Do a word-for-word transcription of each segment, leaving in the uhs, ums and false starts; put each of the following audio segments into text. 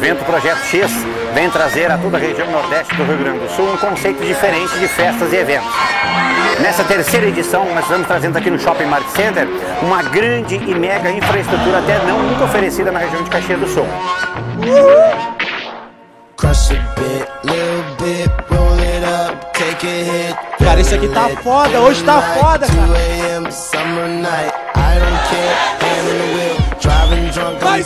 evento Projeto X vem trazer a toda a região nordeste do Rio Grande do Sul um conceito diferente de festas e eventos. Nessa terceira edição, nós estamos trazendo aqui no Shopping Market Center uma grande e mega infraestrutura até não muito oferecida na região de Caxias do Sul. Cara, isso aqui tá foda, hoje tá foda, cara. Vai,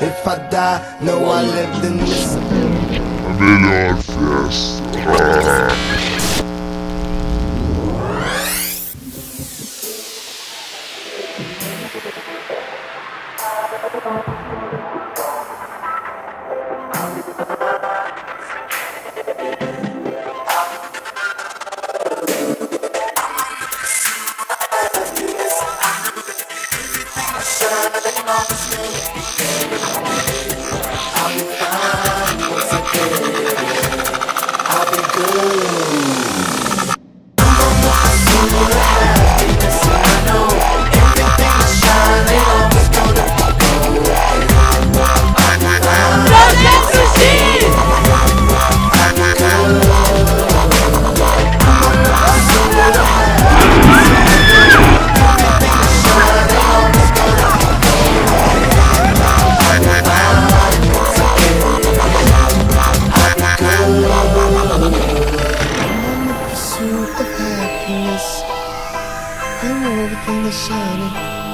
If I die, no, I lived in this. A melhor festa.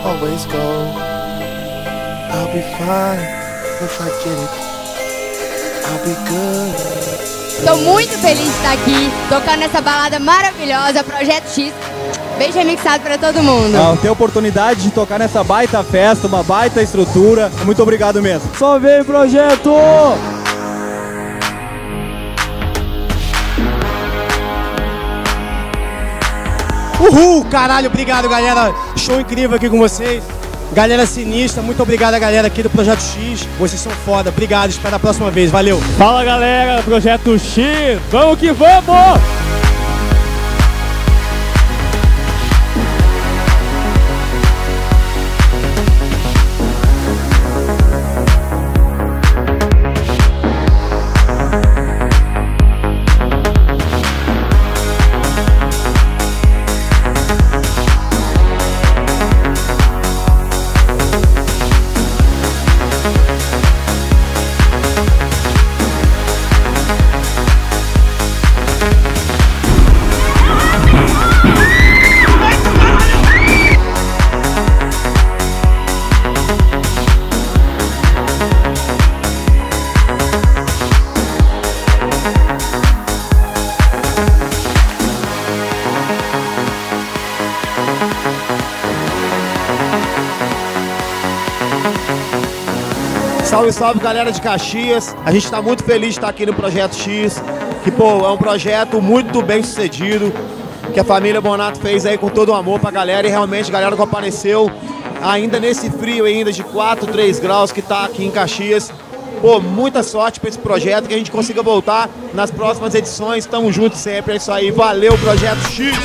Always go. I'll be fine if I get it. I'll be good. Tô muito feliz de estar aqui, tocando essa balada maravilhosa, Projeto X. Beijo remixado pra todo mundo. Não, ter a oportunidade de tocar nessa baita festa, uma baita estrutura. Muito obrigado mesmo. Só vem, Projeto! Uhul, caralho, obrigado, galera. Show incrível aqui com vocês. Galera sinistra, muito obrigado a galera aqui do Projeto X. Vocês são foda, obrigado, espero a próxima vez, valeu. Fala, galera, Projeto X, vamos que vamos! Salve, salve, galera de Caxias. A gente está muito feliz de estar aqui no Projeto X, que, pô, é um projeto muito bem sucedido, que a família Bonato fez aí com todo o amor pra galera. E realmente, a galera que apareceu ainda nesse frio ainda de quatro, três graus que tá aqui em Caxias. Pô, muita sorte pra esse projeto, que a gente consiga voltar nas próximas edições. Tamo junto sempre, é isso aí. Valeu, Projeto X!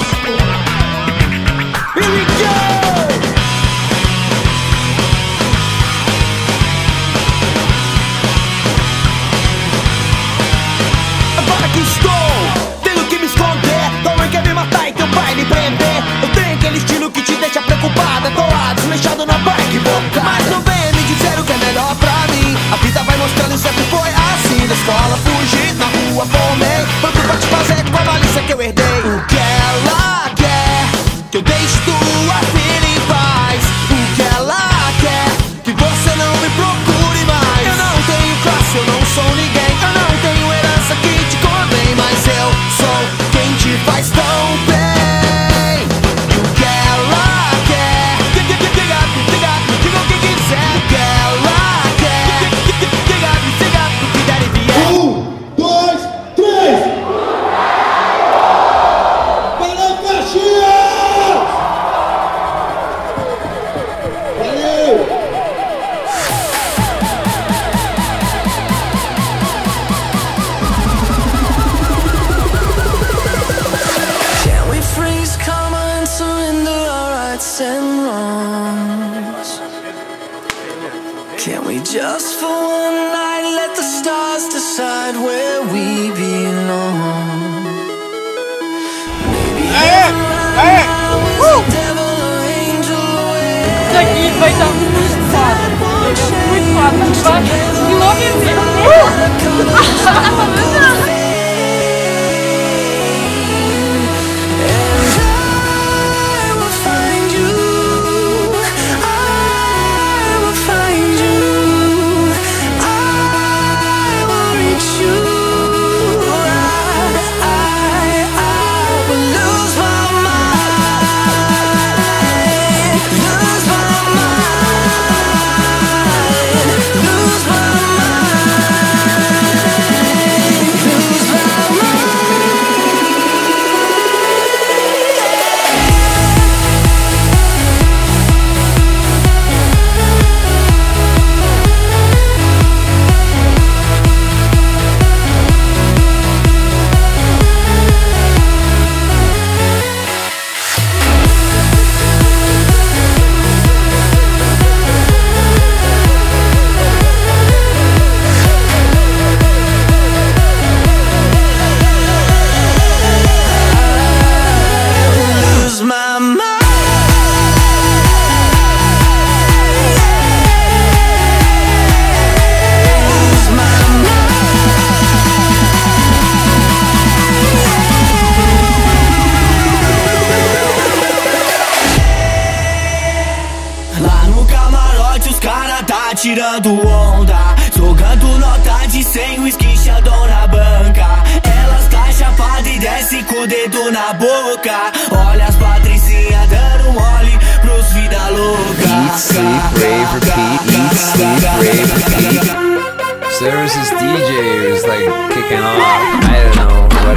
tirando onda, jogando nota de cem, o esquinchador na banca. Elas tá chapada e desce com o dedo na boca. Olha as patricinhas dando um olho pros vida louca. Eat, sleep, rave, repeat, eat, sleep, rave, repeat. So there was this D J who was like kicking off, I don't know.